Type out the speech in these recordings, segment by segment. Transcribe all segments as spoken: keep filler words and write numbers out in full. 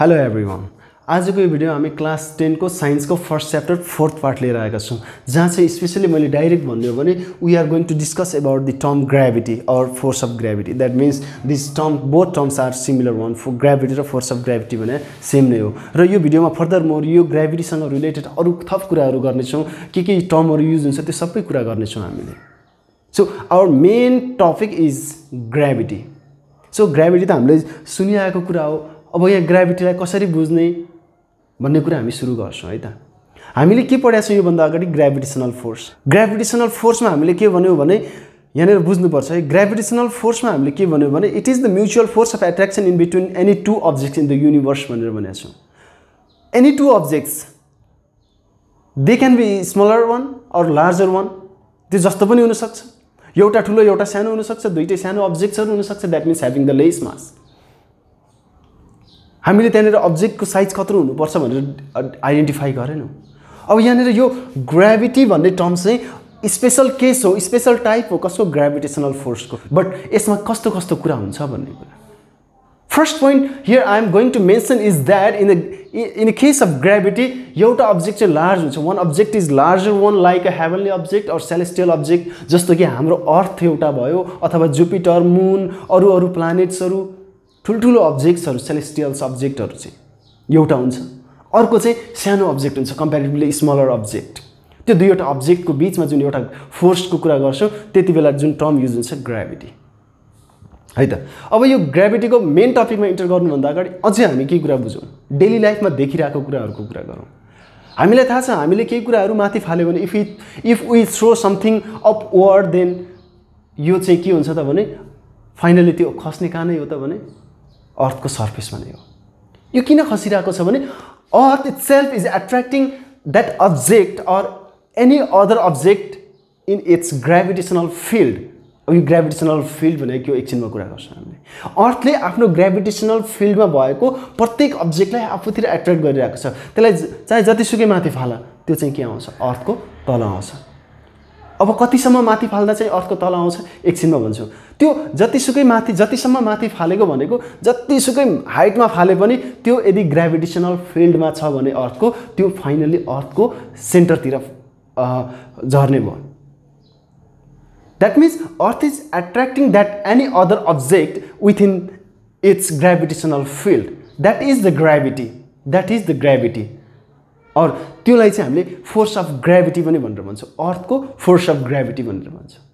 Hello everyone, आजको यो video हामी क्लास टेन को साइन्स को फर्स्ट चैप्टर फोर्थ पार्ट लिएर आएका छौं, जहाँ चाहिँ स्पेशली मैले डाइरेक्ट भन्दियो भने we are going to discuss about the term gravity और force of gravity. That means this term both terms are similar one, फो ग्राभिटी र फोर्स अफ ग्राभिटी भने सेम नै हो। र यो भिडियोमा फर्दर मोर यो ग्राभिटीसँग रिलेटेड अरू थप कुराहरू गर्नेछौँ, के के टर्महरू युज हुन्छ त्यो सबै कुरा गर्नेछौँ हामीले। So our main topic is gravity. So gravity त हामीले सुनिआएको कुरा हो, अब यहाँ ग्राभिटीलाई कसरी बुझ्ने भन्ने कुरा हामी सुरु गर्छौं है त। हामीले के पढ्या छौं यो भन्दा अगाडि? Gravitational force. ग्राभिटेशनल फोर्समा हामीले के भन्यौ भने यहाँनिर बुझ्नुपर्छ है। ग्राभिटेशनल फोर्समा हामीले के भन्यौ भने it is the mutual force of attraction in between any two objects in the universe भनेर भनेका छौं। Any two objects, they can be smaller one or larger one, त्यो जस्तो पनि हुन सक्छ, एउटा ठुलो एउटा सानो हुन सक्छ, दुईटै सानो अब्जेक्ट्सहरु हुन सक्छ। That means having the less mass. हामीले त्यहाँनिर अब्जेक्टको साइज कत्रो हुनुपर्छ भनेर आइडेन्टिफाई गरेनौँ। अब यहाँनिर यो ग्राभिटी भन्ने टर्म चाहिँ स्पेशल केस हो, स्पेशल टाइप हो कसको? ग्राभिटेशनल फोर्सको। बट यसमा कस्तो कस्तो कुरा हुन्छ भन्ने कुरा first point here I am going to mention is that in in the case of gravity एउटा अब्जेक्ट चाहिँ लार्ज हुन्छ। One object is larger one like a heavenly object और सेलेस्टियल अब्जेक्ट, जस्तो कि हाम्रो अर्थ एउटा भयो, अथवा जुपिटर, मून, अरू अरू प्लानेट्सहरू, ठुलठुलो अब्जेक्ट्सहरु, सेलेस्टियल्स अब्जेक्टहरु चाहिँ एउटा हुन्छ। अर्को चाहिँ सानो अब्जेक्ट हुन्छ, कम्पेरेटिभली स्मलर अब्जेक्ट। त्यो दुईवटा अब्जेक्टको बीचमा जुन एउटा फोर्सको कुरा गर्छौं त्यति बेला जुन टर्म युज हुन्छ ग्राभिटी है त। अब यो ग्राभिटीको मेन टपिकमा इन्टर गर्नुभन्दा अगाडि अझै हामी के कुरा बुझौं, डेली लाइफमा देखिरहेको कुराहरुको कुरा गरौं। हामीलाई थाहा छ हामीले केही कुराहरु माथि फाल्यो भने if if we throw something upward then यो चाहिँ के हुन्छ त भने फाइनली त्यो खस्ने कानै हो त भने अर्थ को सर्फेस में नहीं हो। यो किन खसिरहेको छ भने earth itself is attracting that object और any other object in its gravitational field. अब यो ग्राभिटेशनल फील्ड भनेको के हो एकछिनमा कुरा गर्छौं हामीले। अर्थले आफ्नो ग्राभिटेशनल फील्ड में भएको प्रत्येक अब्जेक्टलाई आफूतिर एट्रैक्ट गरिरहेको छ, त्यसलाई चाहे जतिसुकै माथि फाला त्यो चाहिँ के आउँछ? अर्थ को तल आउँछ। अब कतिसम्म माथि फाल्दा चाहिँ अर्थको तल आउँछ एकछिनमा भन्छु। त्यो जतिसुकै माथि, जतिसम्म माथि फालेको भनेको जतिसुकै हाइटमा फाले पनि त्यो यदि ग्राभिटेशनल फिल्डमा छ भने अर्थको त्यो फाइनली अर्थको सेन्टरतिर झर्ने भयो। That means earth is attracting that any other object with in its gravitational field. That is the gravity, that is the gravity. और त्यसलाई चाहिँ हामीले फोर्स अफ ग्राभिटी पनि भनेर भन्छौं, अर्थको फोर्स अफ ग्राभिटी भनेर भन्छौं।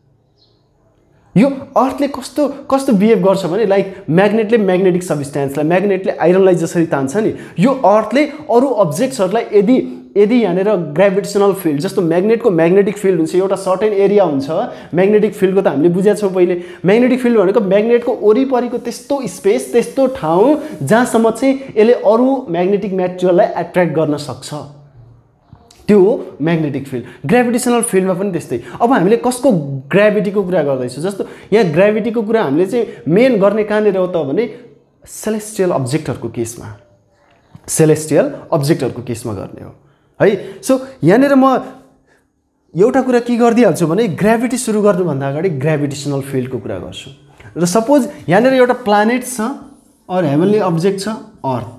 यो अर्थले कस्तो कस्तो बिहेभ गर्छ भने लाइक म्याग्नेटले म्याग्नेटिक सब्सटेन्सलाई, म्याग्नेटले आइरनलाई जसरी तान्छ नि, यो अर्थले अरू अब्जेक्ट्सहरूलाई यदि यदि यहाँनिर ग्राभिटेशनल फिल्ड, जस्तो म्याग्नेटको म्याग्नेटिक फिल्ड हुन्छ, एउटा सर्टेन एरिया हुन्छ। म्याग्नेटिक फिल्डको त हामीले बुझेका छौं पहिले, म्याग्नेटिक फिल्ड भनेको म्याग्नेटको वरिपरिको त्यस्तो स्पेस, त्यस्तो ठाउँ जहाँसम्म चाहिँ यसले अरू म्याग्नेटिक मेटेरियललाई एट्र्याक्ट गर्न सक्छ, त्यो हो म्याग्नेटिक फिल्ड। ग्राभिटेशनल फिल्डमा पनि त्यस्तै। अब हामीले कसको ग्राभिटीको कुरा गर्दैछौँ? जस्तो यहाँ ग्राभिटीको कुरा हामीले चाहिँ मेन गर्ने कहाँनिर हो त भने सेलेस्टियल अब्जेक्टहरूको केसमा, सेलेस्टियल अब्जेक्टहरूको केसमा गर्ने हो है। सो यहाँनिर म एउटा कुरा के गरिदिइहाल्छु भने ग्राभिटी सुरु गर्नुभन्दा अगाडि ग्राभिटेशनल फिल्डको कुरा गर्छु। र सपोज यहाँनिर एउटा प्लानेट छ और हेभनली अब्जेक्ट छ अर्थ।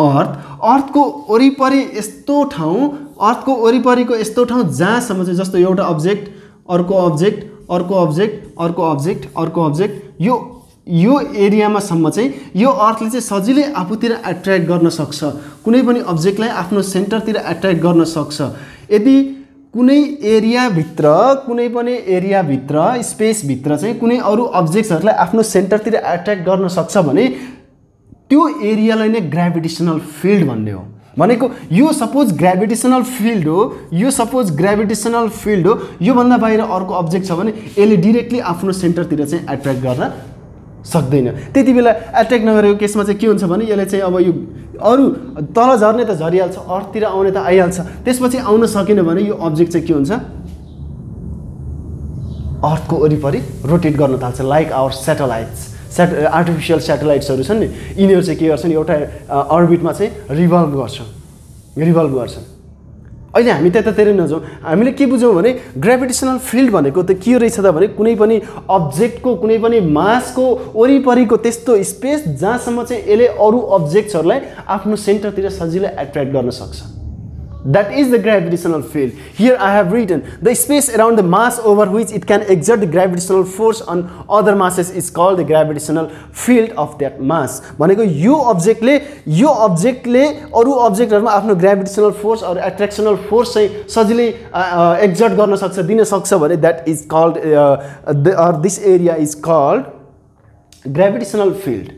अर्थ अर्थको वरिपरि यस्तो ठाउँ, अर्थको वरिपरिको यस्तो ठाउँ जहाँसम्म चाहिँ, जस्तो एउटा अब्जेक्ट, अर्को अब्जेक्ट, अर्को अब्जेक्ट, अर्को अब्जेक्ट, अर्को अब्जेक्ट, यो यो एरियामा सम्म चाहिँ यो अर्थले चाहिँ सजिलै आफूतिर एट्र्याक्ट गर्न सक्छ, कुनै पनि अब्जेक्टलाई आफ्नो सेन्टरतिर एट्र्याक्ट गर्न सक्छ। यदि कुनै एरियाभित्र, कुनै पनि एरियाभित्र, स्पेसभित्र चाहिँ कुनै अरू अब्जेक्ट्सहरूलाई आफ्नो सेन्टरतिर एट्र्याक्ट गर्न सक्छ भने त्यो एरियालाई नै ग्राभिटेशनल फिल्ड भन्ने हो। भनेको यो सपोज ग्राभिटेशनल फिल्ड हो, यो सपोज ग्राभिटेशनल फिल्ड हो, योभन्दा बाहिर अर्को अब्जेक्ट छ भने यसले डिरेक्टली आफ्नो सेन्टरतिर चाहिँ एट्र्याक्ट गर्न सक्दैन। त्यति बेला एट्र्याक्ट नगरेको केसमा चाहिँ के हुन्छ भने यसले चाहिँ अब यो अरू तल झर्ने त झरिहाल्छ, अर्थतिर आउने त आइहाल्छ, त्यसपछि आउन सकेन भने यो अब्जेक्ट चाहिँ के हुन्छ? अर्थको वरिपरि रोटेट गर्न थाल्छ। Like our satellites, set artificial सैटेलाइट्सहरु छन् नि, यिनीहरु चाहिँ के गर्छन्? एउटा अर्बिटमा चाहिँ रिभल्भ गर्छन्, रिभल्भ गर्छन्। अहिले हामी त्यतातिर नजाउँ। हामीले के बुझौँ भने ग्रेभिटेसनल फिल्ड भनेको त के रहेछ त भने कुनै पनि अब्जेक्टको कुनै पनि मासको वरिपरिको त्यस्तो स्पेस जहाँसम्म चाहिँ यसले अरू अब्जेक्ट्सहरूलाई आफ्नो सेन्टरतिर सजिलै एट्र्याक्ट गर्न सक्छ। That is the gravitational field. Here I have written the space around the mass over which it can exert the gravitational force on other masses is called the gravitational field of that mass. भनेको यो अब्जेक्टले यो अब्जेक्टले अरू अब्जेक्टहरूमा आफ्नो gravitational force अरू एट्र्याक्सनल force चाहिँ सजिलै exert गर्न सक्छ दिन सक्छ भने that is called or this area is called gravitational field.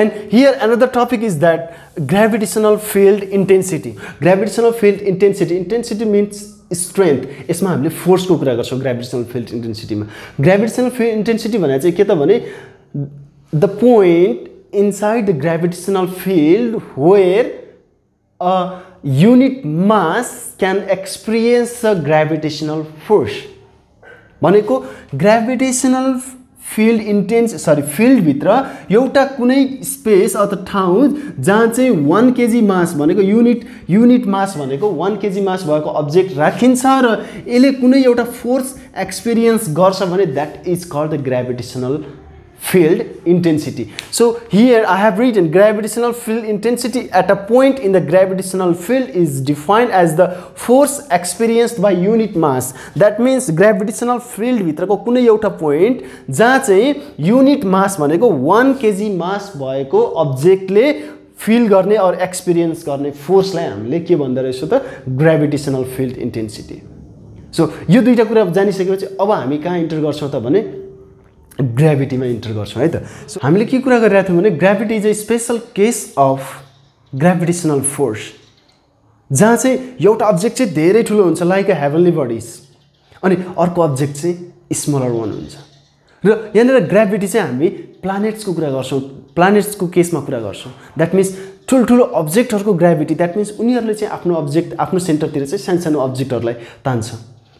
And here another topic is that gravitational field intensity. Gravitational field intensity. Intensity means strength. यसमा हामीले force को कुरा गर्छौं gravitational field intensity मा। Gravitational field intensity भने चाहिँ के त भने the point inside the gravitational field where a unit mass can experience a gravitational force. भनेको gravitational field intensity field भित्र एउटा कुनै स्पेस अथवा ठाउँ जहाँ चाहिँ वन केजी मास भनेको युनिट युनिट मास भनेको वन केजी मास भएको अब्जेक्ट राखिन्छ र यसले कुनै एउटा फोर्स एक्सपिरियन्स गर्छ भने that is called the gravitational field intensity. So here I have written gravitational field intensity at a point in the gravitational field is defined as the force experienced by unit mass. That means gravitational field भित्रको कुनै एउटा point जहाँ चाहिँ unit mass भनेको वन kg mass भएको objectले feel गर्ने और experience गर्ने forceलाई हामीले के भन्दो रहेछौँ त gravitational field intensity. So यो दुईटा कुरा जानिसकेपछि अब हामी कहाँ इन्टर गर्छौँ त भने ग्राभिटी में इंटर गर्छौं है त। सो हामीले के कुरा गरिरहेका थियौं भने gravity is a special case of gravitational force जहाँ चाहिँ एउटा अब्जेक्ट चाहिँ धेरै ठुलो हुन्छ लाइक अ हेभनली बडीज अनि अर्को अब्जेक्ट चाहिँ स्मलर वन हुन्छ र यहाँनिर ग्राभिटी चाहिँ हामी प्लैनेट्स को कुरा गर्छौं प्लैनेट्स को केस में कुरा गर्छौं। दैट मीन्स ठुलठुलो अब्जेक्टहरुको ग्राभिटी दैट मीन्स उनीहरुले चाहिँ आफ्नो अब्जेक्ट आफ्नो सेन्टरतिर चाहिँ सानसानो अब्जेक्टहरुलाई तान्छ।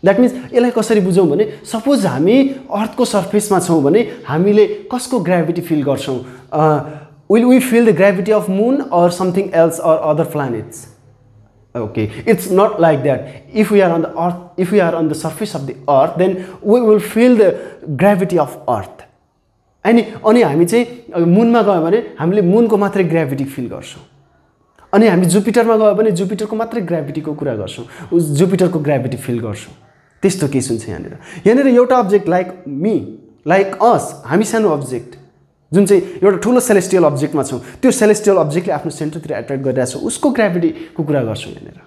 दैट मीन्स यसलाई कसरी बुझौं भने सपोज हामी अर्थ को सर्फेस में छौं भने हामीले कसको ग्राभिटी फील गर्छौं will we feel the gravity of moon और समथिङ एल्स और other planets? Okay it's not like that. If we are on the earth if we are on the surface of the earth then we will feel the gravity of earth हैन। अनि हामी चाहिँ moon में गयो भने हामीले moon को मात्रै ग्राभिटी फील गर्छौं अनि हामी जुपिटर में गयो भने जुपिटर को मात्रै ग्राभिटी को कुरा गर्छौं जुपिटर को ग्राभिटी फील गर्छौं। त्यस्तो केस हुन्छ यहाँनिर। यहाँनिर एउटा object like me like us हामी सानो अब्जेक्ट जुन चाहिँ एउटा ठुलो सेलेस्टियल अब्जेक्टमा छौं त्यो सेलेस्टियल अब्जेक्टले आफ्नो सेन्टरतिर एट्र्याक्ट गरिरहेछ उसको ग्राभिटीको कुरा गर्छौं यहाँनिर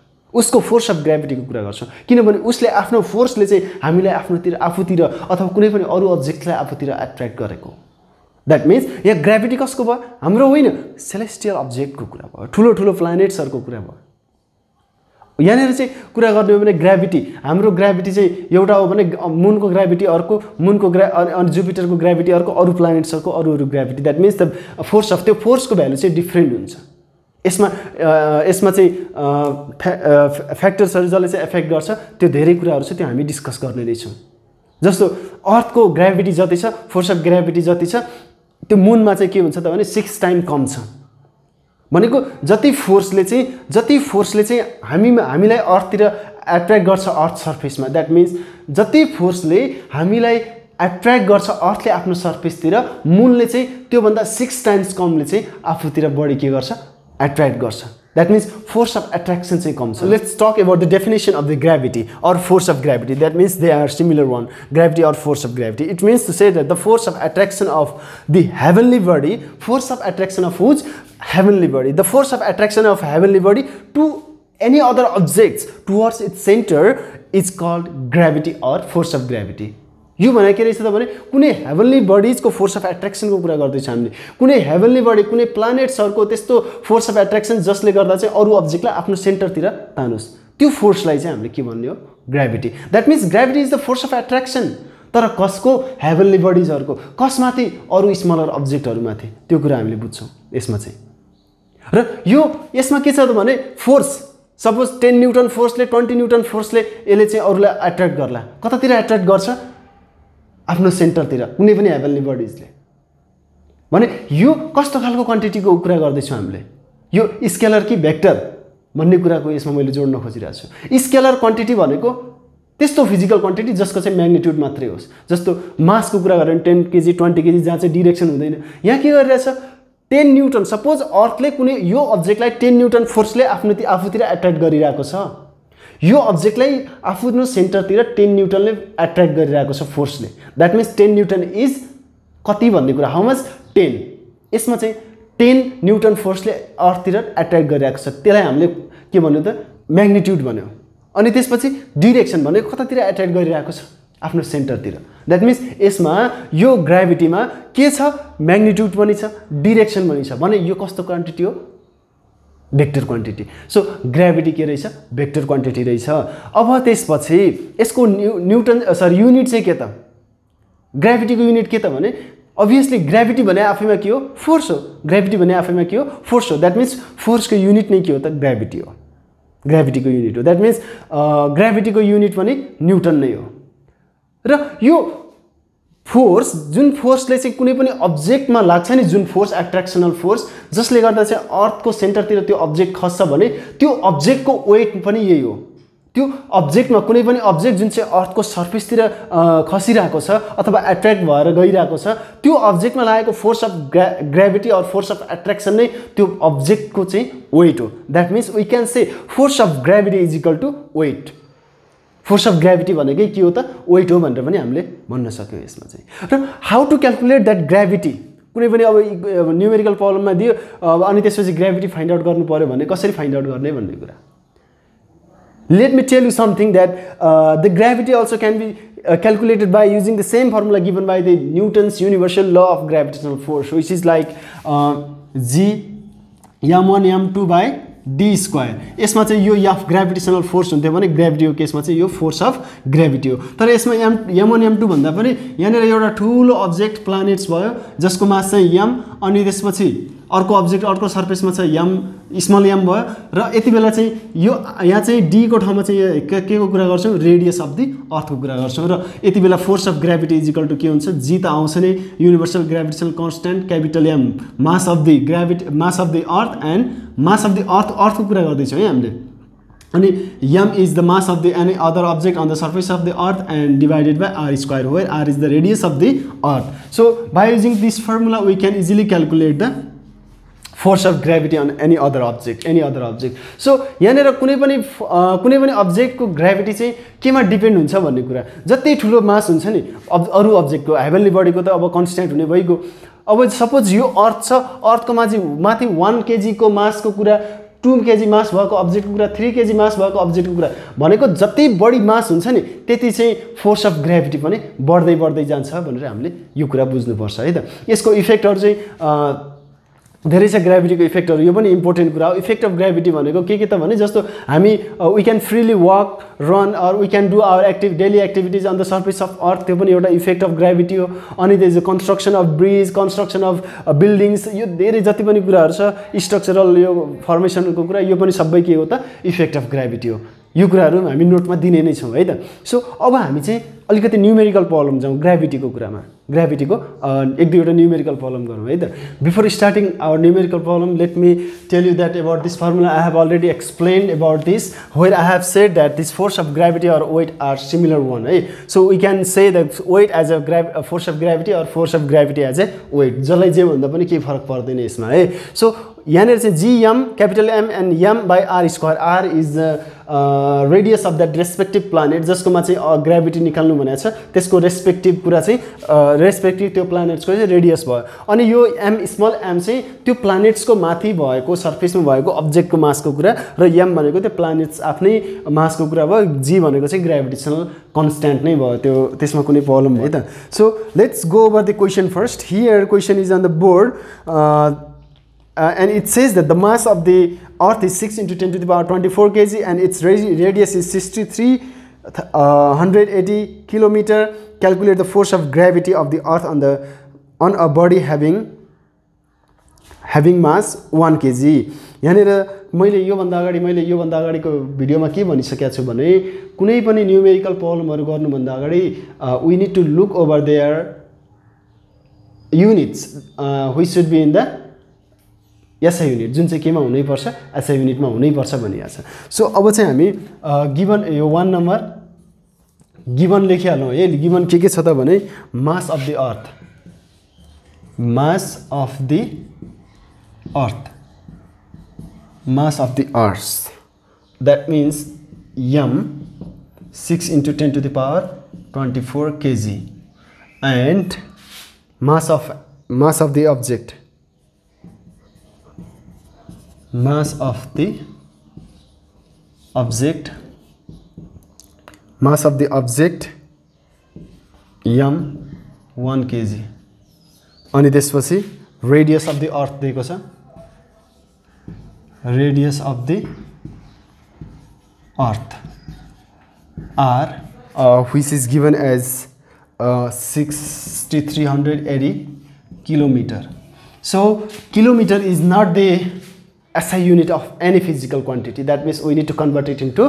उसको फोर्स अफ ग्राभिटीको कुरा गर्छौं किनभने उसले आफ्नो फोर्सले चाहिँ हामीलाई आफ्नोतिर आफूतिर अथवा कुनै पनि अरू अब्जेक्टलाई आफूतिर एट्र्याक्ट गरेको। दैट मीन्स यहाँ ग्राभिटी कसको भयो हाम्रो होइन सेलेस्टियल अब्जेक्टको कुरा भयो ठुलो ठुलो प्लैनेट्सहरुको कुरा भयो। यहाँनिर चाहिँ कुरा गर्ने हो भने ग्राभिटी हाम्रो ग्राभिटी चाहिँ एउटा हो भने मून को ग्राभिटी अर्को मून को ग्रा अनि जुपिटर को ग्राभिटी अर्को अरू प्लैनेट्सहरुको अरू अरू gravity. That means the force of त्यो फोर्स को भ्यालु चाहिँ डिफ्रेन्ट हुन्छ। यसमा यसमा चाहिँ फ्याक्टर्सहरु जसले चाहिँ एफेक्ट गर्छ त्यो धेरै कुराहरु छ त्यो हामी डिस्कस गर्ने नै छौं। जस्तो अर्थ को ग्राभिटी जति छ फोर्स अफ ग्राभिटी जति छ त्यो मून में चाहिँ के हुन्छ त भने सिक्स टाइम कम छ। भनेको जति फोर्सले चाहिँ जति फोर्सले चाहिँ हामी हामीलाई अर्थतिर एट्र्याक्ट गर्छ अर्थ सर्फेसमा दैट मीन्स जति फोर्सले हामीलाई एट्र्याक्ट गर्छ अर्थले आफ्नो सर्फेसतिर मूनले चाहिँ त्योभन्दा सिक्स टाइम्स कमले चाहिँ आफूतिर बढी के गर्छ एट्र्याक्ट गर्छ। That means force of attraction चाहिँ कम छ। Let's talk about the definition of the gravity और force of gravity. That means they are similar one gravity और force of gravity. It means to say that the force of attraction of the heavenly body force of attraction of which heavenly body the force of attraction of heavenly body to any other objects towards its center is called gravity or force of gravity. यो भने के रहेछ त भने कुनै heavenly bodies को force of attraction को कुरा गर्दै छ हामीले कुनै हेभनली बडी कुनै प्लैनेट्स हरुको त्यस्तो फोर्स अफ एट्र्याक्सन जसले गर्दा चाहिँ अरु अब्जेक्टलाई आफ्नो सेन्टरतिर तान्नुस् त्यो फोर्सलाई चाहिँ हामीले के भन्ने हो gravity. That means gravity is the force of attraction तर कसको हेभनली बडीज हरुको कसमाथि अरु स्मलर अब्जेक्ट हरुमाथि त्यो कुरा हामीले बुझ्छौं। यसमा चाहिँ र यो यसमा के छ त भने फोर्स सपोज टेन न्यूटन फोर्सले ट्वेन्टी न्यूटन फोर्सले यसले चाहिँ अरूलाई एट्र्याक्ट गर्ला कतातिर एट्र्याक्ट गर्छ आफ्नो सेन्टरतिर कुनै पनि हेभनली बडीजले भने यो कस्तो खालको क्वान्टिटीको कुरा गर्दै छौं हामीले यो स्केलर कि भेक्टर भन्ने कुराको यसमा मैले जोड्न खोजिरहेको छु। स्केलर क्वान्टिटी भनेको त्यस्तो फिजिकल क्वान्टिटी जसको चाहिँ म्याग्निट्युड मात्रै होस्। जस्तो मासको कुरा गर्यो भने टेन केजी ट्वेन्टी केजी जहाँ चाहिँ डिरेक्सन हुँदैन, यहाँ के गरिरहेछ टेन न्युटन। सपोज अर्थले कुनै यो अब्जेक्टलाई टेन न्युटन फोर्सले आफ्नो आफूतिर एट्र्याक्ट गरिरहेको छ, यो अब्जेक्टलाई आफ्नो सेन्टरतिर टेन न्युटनले एट्र्याक्ट गरिरहेको छ फोर्सले। That means ten newton is कति भन्ने कुरा, हाउ मच टेन। यसमा चाहिँ टेन न्युटन फोर्सले अर्थतिर एट्र्याक्ट गरिरहेको छ, त्यसलाई हामीले के भन्यो त म्याग्निट्युड भन्यो। अनि त्यसपछि डिरेक्सन भनेको कतातिर एट्र्याक्ट गरिरहेको छ, आफ्नो सेन्टरतिर। द्याट मिन्स यसमा यो ग्राभिटीमा के छ, म्याग्निट्युड पनि छ, डिरेक्सन पनि छ। भने यो कस्तो क्वान्टिटी हो, भेक्टर क्वान्टिटी। सो ग्राभिटी के रहेछ, भेक्टर क्वान्टिटी रहेछ। अब त्यसपछि यसको न्यु न्युटन सरी युनिट चाहिँ के त, ग्राभिटीको युनिट के त भने अभियसली ग्राभिटी भने आफैमा के हो, फोर्स हो। ग्राभिटी भने आफैमा के हो, फोर्स हो। द्याट मिन्स फोर्सको युनिट नै के हो त, ग्राभिटी हो, ग्राभिटीको युनिट हो। द्याट मिन्स ग्राभिटीको युनिट पनि न्युटन नै हो। र यो फोर्स जुन फोर्सले चाहिँ कुनै पनि अब्जेक्टमा लाग्छ नि, जुन फोर्स एट्र्याक्सनल फोर्स जसले गर्दा चाहिँ अर्थको सेन्टरतिर त्यो अब्जेक्ट खस्छ भने त्यो अब्जेक्टको वेट पनि यही हो। त्यो अब्जेक्टमा कुनै पनि अब्जेक्ट जुन चाहिँ अर्थको सर्फेसतिर खसिरहेको छ अथवा एट्र्याक्ट भएर गइरहेको छ, त्यो अब्जेक्टमा लागेको फोर्स अफ ग्रा gravity or force of attraction नै त्यो अब्जेक्टको चाहिँ वेट हो। That means we can say force of gravity is equal to weight. Force of gravity भनेकै के हो त, वेट हो भनेर पनि हामीले भन्न सक्यौँ यसमा चाहिँ। र how to calculate that gravity, कुनै पनि अब न्युमेरिकल प्रब्लममा दियो अनि त्यसपछि ग्राभिटी फाइन्ड आउट गर्नु पऱ्यो भने कसरी फाइन्ड आउट गर्ने भन्ने कुरा। Let me tell you something that uh, the gravity also can be uh, calculated by using the same formula given by the Newton's universal law of gravitational force, which is like uh, G m one m two by d square. यसमा चाहिँ यो f gravitational force हुन्थ्यो भने gravity हो, केसमा चाहिँ यो force of gravity हो। तर यसमा m m one m two भन्दा पनि यहाँनिर एउटा ठुलो अब्जेक्ट प्लानेट्स भयो जसको मास चाहिँ m, अनि त्यसपछि अर्को अब्जेक्ट अर्को सर्फेसमा छ m स्मल m भयो, र यति बेला चाहिँ यो यहाँ चाहिँ d को ठाउँमा चाहिँ के को कुरा गर्छौँ, रेडियस अफ दी अर्थको कुरा गर्छौँ। र यति बेला force of gravity is equal to के हुन्छ, जी त आउँछ नै, universal gravitational constant capital m, mass of the gravity mass of the earth and mass of the earth अर्थको कुरा गर्दैछौँ है हामीले। अनि m is the mass of the any other object on the surface of the earth and divided by R square, where R is the radius of the earth. So by using this formula we can easily calculate the force of gravity on any other object, any other object. So यहाँनिर कुनै पनि कुनै पनि अब्जेक्टको gravity चाहिँ केमा depend हुन्छ भन्ने कुरा, जति ठुलो मास हुन्छ नि अब अरू अब्जेक्टको, हेभनली बडीको त अब कन्स्ट्यान्ट हुने भइगयो। अब सपोज यो अर्थ छ, अर्थको माथि माथि वान केजीको मासको कुरा, टू केजी मास भएको अब्जेक्टको कुरा, थ्री केजी मास भएको अब्जेक्टको कुरा भनेको जति बढी मास हुन्छ नि त्यति चाहिँ फोर्स अफ ग्राभिटी पनि बढ्दै बढ्दै जान्छ भनेर हामीले यो कुरा बुझ्नुपर्छ है त। यसको इफेक्टहरू चाहिँ धेरै छ, ग्राभिटीको इफेक्टहरू। यो पनि इम्पोर्टेन्ट कुरा हो। इफेक्ट अफ ग्राभिटी भनेको के के त भने जस्तो हामी we can freely walk run or we can do our active daily activities on the surface of earth, त्यो पनि एउटा इफेक्ट अफ ग्राभिटी हो। अनि त्यस construction of bridge, construction of buildings, यो धेरै जति पनि कुराहरू छ, स्ट्रक्चरल यो फर्मेसनको कुरा, यो पनि सबै के हो त, इफेक्ट अफ ग्राभिटी हो। यो कुराहरू हामी नोटमा दिने नै छौँ है त। सो अब हामी चाहिँ अलिकति न्युमेरिकल प्रब्लम जाउँ ग्राभिटीको कुरामा। ग्राभिटीको एक दुईवटा न्युमेरिकल प्रब्लम गरौँ है त। Before starting our numerical problem let me tell you that about this formula. I have already explained about this where I have said that this force of gravity और weight are similar one है। So we can say the weight as a ग्राभ force of gravity और force of gravity as a weight, जसलाई जे भन्दा पनि केही फरक पर्दैन यसमा है। सो यहाँनिर चाहिँ G M capital M and M by R square, R is the radius of that respective planet जसकोमा चाहिँ ग्राभिटी निकाल्नु भनेको छ, त्यसको रेस्पेक्टिभ कुरा चाहिँ रेस्पेक्टिभ त्यो प्लानेट्सको चाहिँ रेडियस भयो। अनि यो एम स्मल एम चाहिँ त्यो प्लानेट्सको माथि भएको सर्फेसमा भएको अब्जेक्टको मासको कुरा, र एम भनेको त्यो प्लानेट्स आफ्नै मासको कुरा भयो। जी भनेको चाहिँ ग्राभिटेसनल कन्स्ट्यान्ट नै भयो, त्यो त्यसमा कुनै प्रब्लम भयो त। So let's go over the question first. Here question is on the board Uh, and it says that the mass of the earth is six into ten to the power twenty-four kg and its radius is sixty-three hundred eighty kilometer. Calculate the force of gravity of the earth on the on a body having having mass one kg. यहाँनिर मैले योभन्दा अगाडि मैले योभन्दा अगाडिको भिडियोमा के भनिसकेको छु भने कुनै पनि न्युमेरिकल प्रब्लमहरू गर्नुभन्दा अगाडि we need to look over their units, uh, which should be in the SI unit जुन चाहिँ केमा हुनैपर्छ एसआई युनिटमा हुनैपर्छ भनिया छ। सो अब चाहिँ हामी गिवन यो वन नम्बर गिवन लेखिहालौँ। ए गिवन के के छ त भने mass of the earth, mass of the earth, mass of the earth that means M six into ten to the power twenty four kg and mass of mass of the object, mass of the object mass of the object m one kilogram अनि त्यसपछि radius of the earth दिएको छ, radius of the earth r uh, which is given as uh, six thousand three hundred eighty kilometer. So kilometer is not the S I unit of any physical quantity, that means we need to convert it into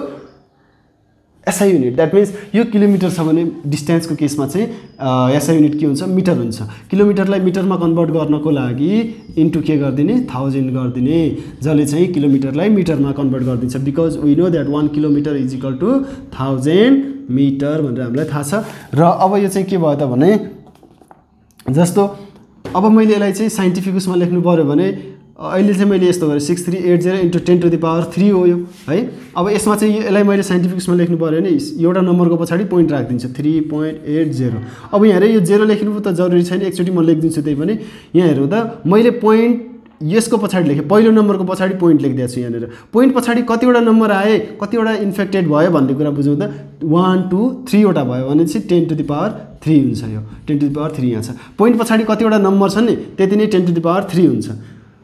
S I unit, that means यो kilometre छ भने डिस्टेन्सको केसमा चाहिँ S I unit के हुन्छ metre हुन्छ। किलोमिटरलाई मिटरमा convert गर्नको लागि इन्टु के गर्दिने थाउजन्ड गर्दिने जसले चाहिँ किलोमिटरलाई मिटरमा कन्भर्ट गर्दिन्छ because we know that one kilometre is equal to thousand metre भनेर हामीलाई थाहा छ। र अब यो चाहिँ के भयो त भने जस्तो अब मैले यसलाई चाहिँ साइन्टिफिक उसमा लेख्नु पर्यो भने अहिले चाहिँ मैले यस्तो गरेँ six three eight zero into ten to the power three हो यो है। अब यसमा चाहिँ यसलाई मैले साइन्टिफिक्समा लेख्नु पर्यो भने एउटा नम्बरको पछाडि पोइन्ट राखिदिन्छु थ्री पोइन्ट एट जेरो। अब यहाँ हेरे यो जेरो लेख्नु त जरुरी छैन, एकचोटि म लेखिदिन्छु त्यही पनि। यहाँ हेरौँ त मैले पोइन्ट यसको पछाडि लेखेँ, पहिलो नम्बरको पछाडि पोइन्ट लेखिदिएको छु। यहाँनिर पोइन्ट पछाडि कतिवटा नम्बर आए कतिवटा इन्फेक्टेड भयो भन्ने कुरा बुझाउँदा वान टू थ्रीवटा भयो भनेपछि ten to the power three हुन्छ, यो ten to the power three यहाँ छ। पोइन्ट पछाडि कतिवटा नम्बर छन् नि त्यति नै ten to the power three हुन्छ।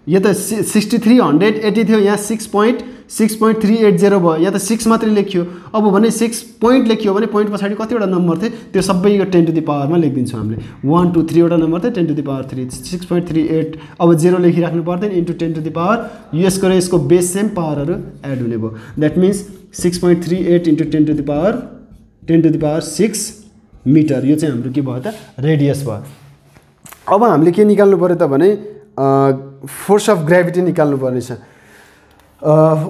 यो त सिक्सटी थ्री हंड्रेड एटी थियो, यहाँ six point six point three eight zero भयो, यहाँ तो सिक्स मात्र लेखियो। अब भने सिक्स पॉइंट लेखियो भने पॉइंट पछाडि कतिवटा नंबर थे त्यो सबै यो टेन टू द पावर में लेखिदिन्छौँ हामीले। वन टू थ्रीवटा नंबर थे ten to the power three six point three eight अब जेरो लेखिराख्नु पर्दैन into ten to the power यसको र यसको बेस सेम पावरहरु एड हुने भयो that means six point three eight into ten to the power ten to the power six metre. यो चाहिँ हाम्रो के भयो त रेडियस भयो। अब हामीले के निकाल्नु पर्यो त भने फोर्स अफ ग्राभिटी निकाल्नु पर्ने छ।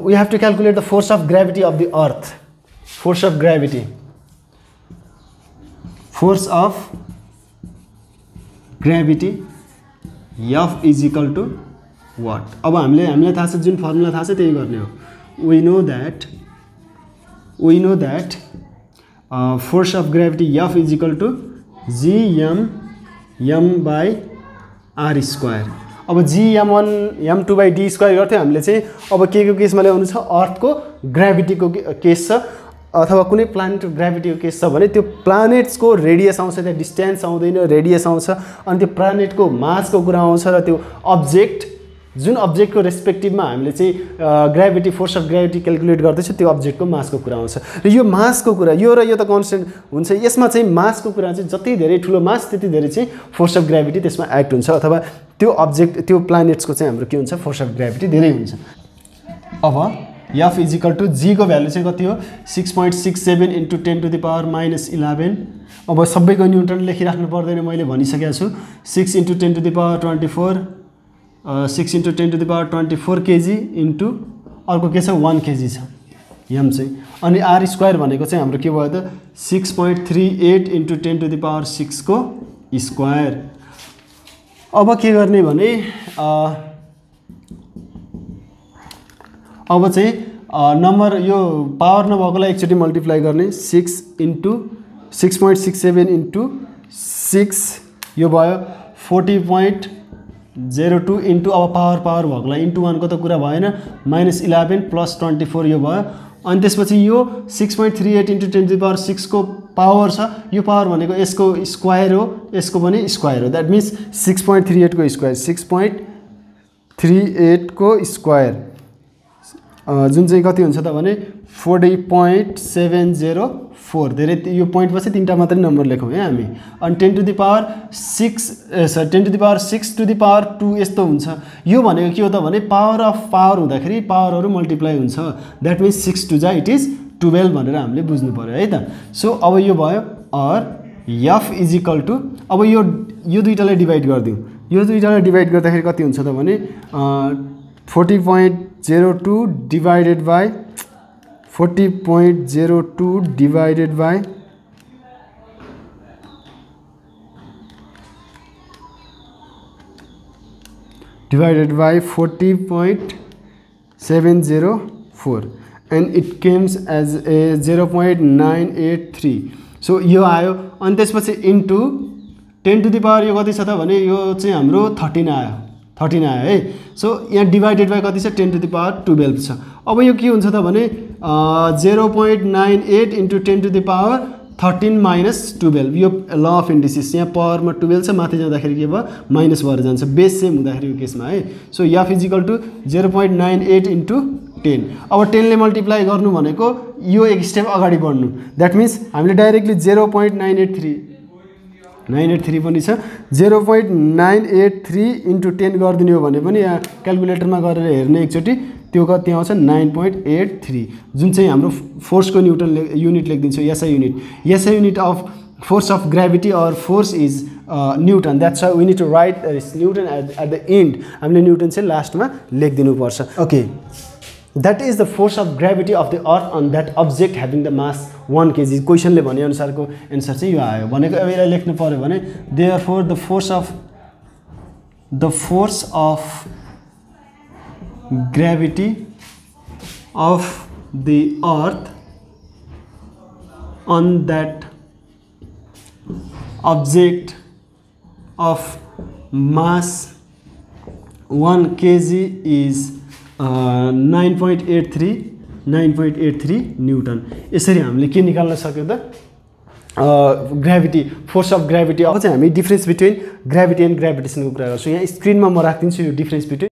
We have to calculate the force of gravity of the earth, force of gravity force of gravity F is equal to what. अब हामीले हामीलाई थाहा छ जुन फर्मुला थाहा छ त्यही गर्ने हो। We know that we know that force of gravity F is equal to G M M by R square. अब G M one M two by D square गर्थ्यौँ हामीले चाहिँ। अब के को केसमा ल्याउनु छ अर्थ को ग्राभिटी को केस छ अथवा कुनै प्लानेट ग्राभिटी को केस छ भने त्यो प्लानेट्स को रेडियस आउँछ, त्यहाँ डिस्टेन्स आउँदैन रेडियस आउँछ। अनि त्यो प्लानेट को मास को कुरा आउँछ र त्यो अब्जेक्ट जुन अब्जेक्ट को रेस्पेक्टिव में हामीले चाहिँ gravity force of gravity calculate गर्दैछौँ त्यो अब्जेक्ट को मास को कुरा आउँछ। र यो मास को कुरा यो र यो त कन्स्टेन्ट हुन्छ। यसमा चाहिँ मास को कुरा चाहिँ जति धेरै ठुलो मास त्यति धेरै चाहिँ फोर्स अफ ग्राभिटी त्यसमा एक्ट हुन्छ अथवा त्यो अब्जेक्ट त्यो प्लानेट्स को चाहिँ हाम्रो के हुन्छ फोर्स अफ ग्राभिटी धेरै हुन्छ। अब F is equal to G को भ्यालु चाहिँ कति हो six point six seven into ten to the power minus eleven. अब सबैको न्युटन लेखिराख्नु पर्दैन मैले भनिसकेको छु six into ten to the power twenty four six into ten to the power twenty four kg into अर्को के वन केजी यम चाहिँ। अनि आर स्क्वायर भनेको चाहिँ हाम्रो के भयो त six point three eight into ten to the power six को स्क्वायर। अब के गर्ने भने अब चाहिँ नम्बर यो पावर नभएकोलाई एकचोटि मल्टिप्लाई गर्ने six into six point six seven into six यो भयो forty point zero two into अब पावर पावर भगला इंटू वन को तो कुरा भएन minus eleven plus twenty four यो भयो। अनि त्यसपछि यो six point three eight into ten to the power six को पावर छ यो पावर भनेको यसको स्क्वायर हो यसको पनि स्क्वायर हो that means six point three eight को square six point three eight को स्क्वायर जुन चाहिँ कति हुन्छ त भने forty point seven zero four. धेरै यो पॉइंट पछि तीनटा मात्रै नंबर लेखौँ है हामी। अनि ten to the power six sir ten to the power six to the power two यस्तो हुन्छ। यो भनेको के हो त भने पावर अफ पावर हुँदाखेरि पावरहरु मल्टिप्लाई हुन्छ दैट मीन्स सिक्स टू जा इट इज ट्वेल्भ भनेर हामीले बुझ्नु पर्यो है त। सो अब यो भयो or F is equal to अब यो यो दुईटालाई डिभाइड गरिदिउँ। यो दुईटालाई डिभाइड गर्दाखेरि कति हुन्छ त भने forty point zero two divided by forty point zero two divided by divided by forty point seven zero four and it comes as a zero point nine eight three. so यो आयो अनि त्यसपछि into ten to the power यो कति छ त भने यो चाहिँ हाम्रो थर्टीन आयो थर्टीन आयो है. सो यहाँ डिवाइडेड बाई कति छ ten to the power twelve छ. अब यो के हुन्छ त भने zero point nine eight into ten to the power thirteen minus twelve. यो ल अफ इन्डिसिस यहाँ पावरमा ट्वेल्भ छ, माथि जाँदाखेरि के भयो माइनस भएर जान्छ बेस सेम हुँदाखेरि यो केसमा है. So yeah physical to zero point nine eight into ten. अब टेन ले मल्टिप्लाई गर्नु भनेको यो एक स्टेप अगाडि बढ्नु. दैट मीन्स हामीले directly zero point nine eight three nine eight three पनि छ zero point nine eight three into ten गरिदिने हो भने पनि यहाँ क्यालकुलेटरमा गरेर हेर्ने एकचोटि त्यो कति आउँछ नाइन पॉइंट एट थ्री जुन चाहिँ हाम्रो फोर्स को न्यूटन ले, यूनिट लेखिदिन्छु SI unit. SI unit of force of gravity और force is newton. That's we need to write newton at at the end. हमें न्यूटन से लास्ट में लेखिदिनु पर्छ. Okay that is the force of gravity of the earth on that object having the mass one kg. क्वेश्चनले भने अनुसारको answer चाहिँ यो आयो भनेको यसलाई लेख्नु पर्यो भने therefore the force of the force of gravity of the earth on that object of mass one kilogram is uh, nine point eight three newton. यसरी हामीले के निकाल्न सक्यौ त ग्राभिटी फोर्स अफ ग्राभिटी. अब चाहिँ हामी डिफरेन्स बिट्विन ग्राभिटी एन्ड ग्राभिटेसनको कुरा गर्छौं. यहाँ स्क्रिनमा म राख्दिन्छु यो डिफरेन्स बिट्विन